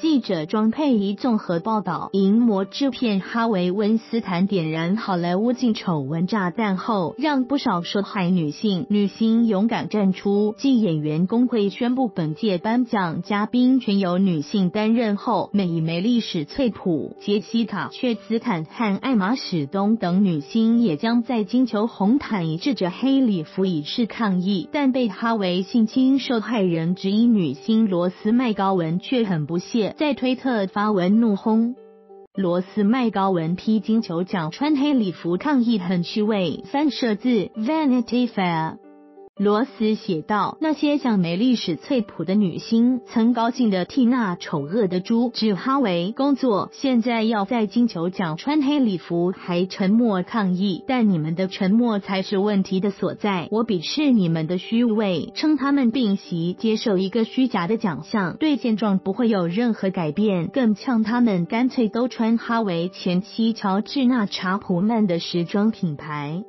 记者庄佩仪综合报道，淫魔制片哈维·温斯坦点燃好莱坞性丑闻炸弹后，让不少受害女星勇敢站出。继演员工会宣布本届颁奖嘉宾全由女性担任后，美丽史翠普、杰西卡·切斯坦和艾玛·史东等女星也将在金球红毯致着黑礼服以示抗议，但被哈维性侵受害人之一女星罗斯麦高文却很不屑，在推特发文怒轰。罗斯麦高文披金球奖穿黑礼服抗议很虚伪，翻摄自 Vanity Fair。 罗斯写道，那些像梅丽史翠普的女星曾高兴地替那丑恶的猪指哈维工作，现在要在金球奖穿黑礼服还沉默抗议，但你们的沉默才是问题的所在。我鄙视你们的虚伪，称他们并席接受一个虚假的奖项，对现状不会有任何改变，更呛他们干脆都穿哈维前妻乔治娜查普曼的时装品牌。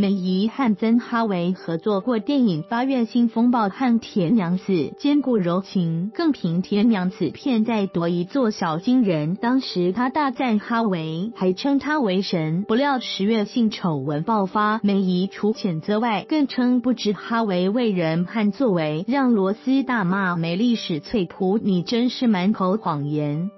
梅姨和曾哈维合作过电影《八月新风暴》和《铁娘子》，兼顾柔情，更凭《铁娘子》片再夺一座小金人。当时他大赞哈维，还称他为神。不料10月性丑闻爆发，梅姨除谴责外，更称不知哈维为人和作为，让罗斯大骂梅丽史翠普，你真是满口谎言。